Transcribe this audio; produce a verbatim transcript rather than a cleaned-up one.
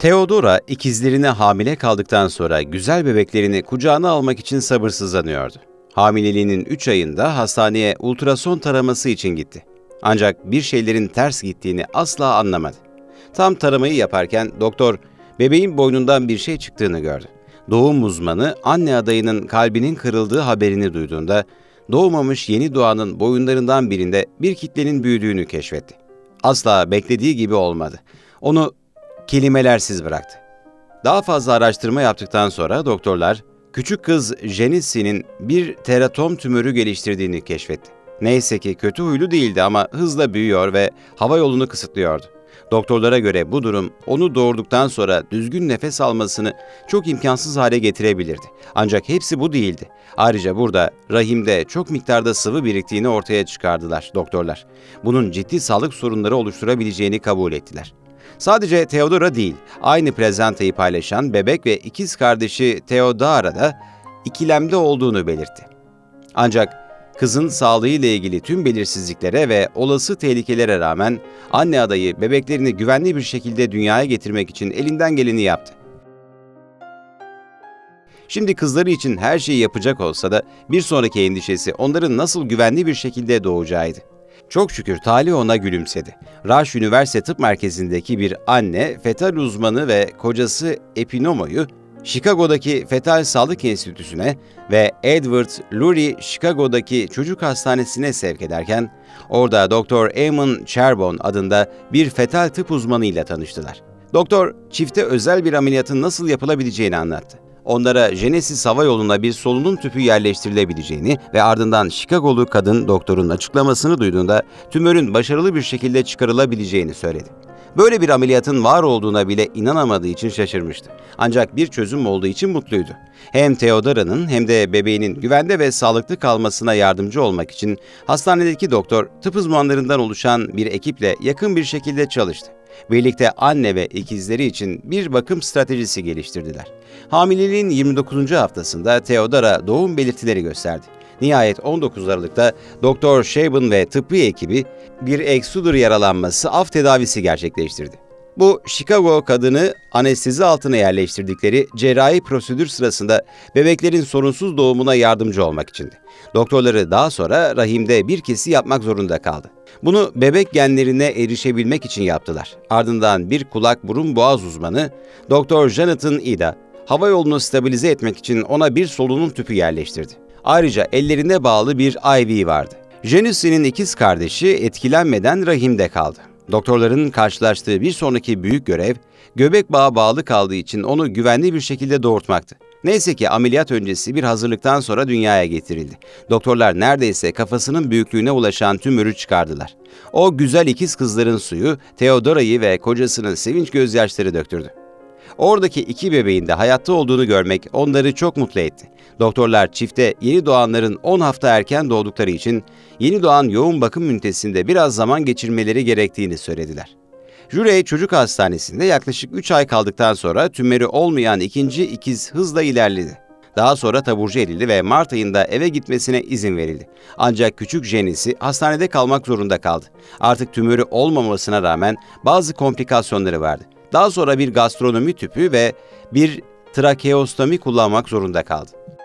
Theodora ikizlerine hamile kaldıktan sonra güzel bebeklerini kucağına almak için sabırsızlanıyordu. Hamileliğinin üç ayında hastaneye ultrason taraması için gitti. Ancak bir şeylerin ters gittiğini asla anlamadı. Tam taramayı yaparken doktor bebeğin boynundan bir şey çıktığını gördü. Doğum uzmanı anne adayının kalbinin kırıldığı haberini duyduğunda doğmamış yeni doğanın boyunlarından birinde bir kitlenin büyüdüğünü keşfetti. Asla beklediği gibi olmadı. Onu kelimelersiz bıraktı. Daha fazla araştırma yaptıktan sonra doktorlar küçük kız Janice'nin bir teratom tümörü geliştirdiğini keşfetti. Neyse ki kötü huylu değildi ama hızla büyüyor ve hava yolunu kısıtlıyordu. Doktorlara göre bu durum onu doğurduktan sonra düzgün nefes almasını çok imkansız hale getirebilirdi. Ancak hepsi bu değildi. Ayrıca burada rahimde çok miktarda sıvı biriktiğini ortaya çıkardılar doktorlar. Bunun ciddi sağlık sorunları oluşturabileceğini kabul ettiler. Sadece Theodora değil, aynı prezentayı paylaşan bebek ve ikiz kardeşi Theodora da ikilemde olduğunu belirtti. Ancak kızın sağlığı ile ilgili tüm belirsizliklere ve olası tehlikelere rağmen anne adayı bebeklerini güvenli bir şekilde dünyaya getirmek için elinden geleni yaptı. Şimdi kızları için her şeyi yapacak olsa da bir sonraki endişesi onların nasıl güvenli bir şekilde doğacağıydı. Çok şükür talih ona gülümsedi. Rush Üniversite Tıp Merkezi'ndeki bir anne, fetal uzmanı ve kocası Epinomo'yu Chicago'daki Fetal Sağlık Enstitüsü'ne ve Edward Lurie Chicago'daki çocuk hastanesine sevk ederken, orada doktor Eamon Cherbon adında bir fetal tıp uzmanıyla tanıştılar. Doktor, çifte özel bir ameliyatın nasıl yapılabileceğini anlattı. Onlara Genesis hava yoluna bir solunum tüpü yerleştirilebileceğini ve ardından Chicago'lu kadın doktorun açıklamasını duyduğunda tümörün başarılı bir şekilde çıkarılabileceğini söyledi. Böyle bir ameliyatın var olduğuna bile inanamadığı için şaşırmıştı. Ancak bir çözüm olduğu için mutluydu. Hem Theodora'nın hem de bebeğinin güvende ve sağlıklı kalmasına yardımcı olmak için hastanedeki doktor, tıp uzmanlarından oluşan bir ekiple yakın bir şekilde çalıştı. Birlikte anne ve ikizleri için bir bakım stratejisi geliştirdiler. Hamileliğin yirmi dokuzuncu haftasında Theodora doğum belirtileri gösterdi. Nihayet on dokuz Aralık'ta doktor Cherbon ve tıbbi ekibi bir eksudur yaralanması af tedavisi gerçekleştirdi. Bu, Chicago kadını anestezi altına yerleştirdikleri cerrahi prosedür sırasında bebeklerin sorunsuz doğumuna yardımcı olmak içindi. Doktorları daha sonra rahimde bir kesi yapmak zorunda kaldı. Bunu bebek genlerine erişebilmek için yaptılar. Ardından bir kulak burun boğaz uzmanı doktor Jonathan Ida, hava yolunu stabilize etmek için ona bir solunum tüpü yerleştirdi. Ayrıca ellerine bağlı bir I V vardı. Janice'nin ikiz kardeşi etkilenmeden rahimde kaldı. Doktorların karşılaştığı bir sonraki büyük görev, göbek bağı bağlı kaldığı için onu güvenli bir şekilde doğurtmaktı. Neyse ki ameliyat öncesi bir hazırlıktan sonra dünyaya getirildi. Doktorlar neredeyse kafasının büyüklüğüne ulaşan tümörü çıkardılar. O güzel ikiz kızların suyu, Theodora'yı ve kocasının sevinç gözyaşları döktürdü. Oradaki iki bebeğin de hayatta olduğunu görmek onları çok mutlu etti. Doktorlar çifte yeni doğanların on hafta erken doğdukları için yeni doğan yoğun bakım ünitesinde biraz zaman geçirmeleri gerektiğini söylediler. Jüri çocuk hastanesinde yaklaşık üç ay kaldıktan sonra tümörü olmayan ikinci ikiz hızla ilerledi. Daha sonra taburcu edildi ve Mart ayında eve gitmesine izin verildi. Ancak küçük Janice hastanede kalmak zorunda kaldı. Artık tümörü olmamasına rağmen bazı komplikasyonları vardı. Daha sonra bir gastronomi tüpü ve bir trakeostomi kullanmak zorunda kaldı.